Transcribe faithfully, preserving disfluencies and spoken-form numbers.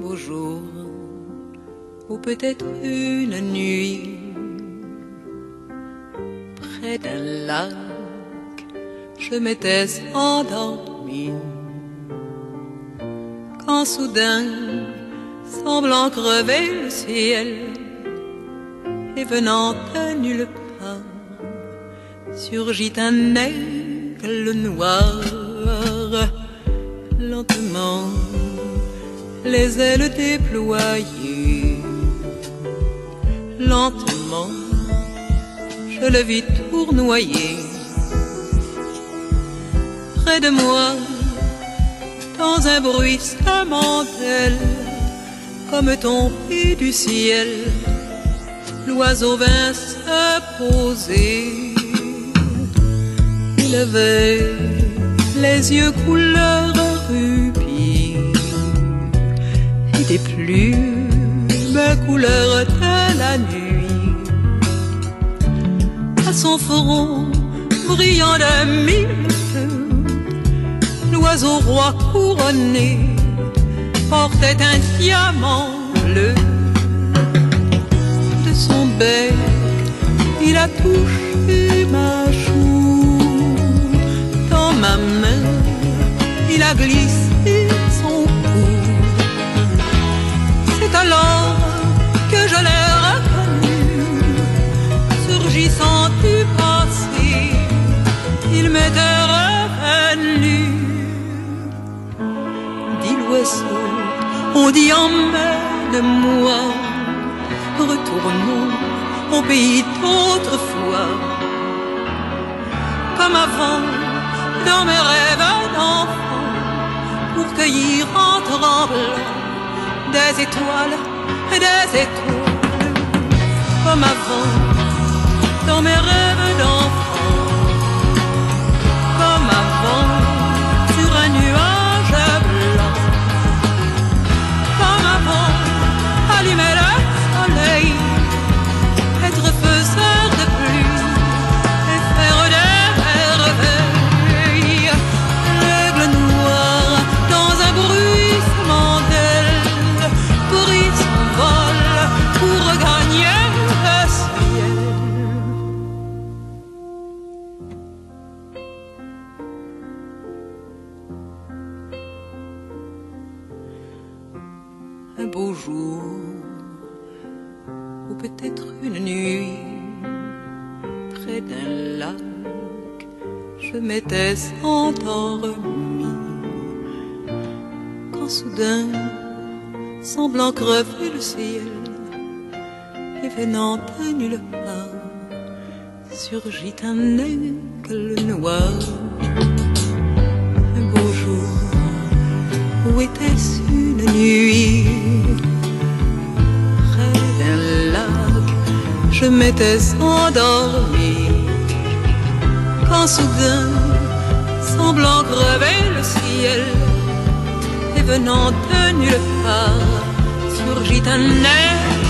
beau jour, ou peut-être une nuit, près d'un lac, je m'étais endormi, quand soudain, semblant crever le ciel, et venant de nulle part, surgit un aigle noir, lentement, les ailes déployées. Lentement, je le vis tournoyer. Près de moi, dans un bruissement d'ailes, comme tombé du ciel, l'oiseau vint se poser. Il avait les yeux couleur rubis et des plumes couleur de la nuit. À son front brillant de mille feux, l'oiseau roi couronné portait un diamant bleu. De son bec, il a touché ma joue. Dans ma main, il a glissé son cou. C'est alors que je l'ai reconnu, surgissant du passé, il m'est revenu. Dit l'oiseau, on dit emmène-moi, retournons au pays d'autrefois. Comme avant, dans mes rêves d'enfant, pour cueillir en tremblant des étoiles, des étoiles, comme avant, dans mes rêves d'enfant, comme avant, sur un nuage blanc, comme avant, allumer le soleil, être faiseur de pluie et faire des merveilles. L'aigle noir dans un bruissement d'ailes, brise pour regagner le ciel. Un beau jour, ou peut-être une nuit, près d'un lac, je m'étais endormi, quand soudain, semblant crever le ciel, et venant de nulle part, surgit un aigle noir. Un beau jour, où était-ce une nuit? Près d'un lac, je m'étais endormi, quand soudain, semblant crever le ciel, et venant de nulle part, surgit un aigle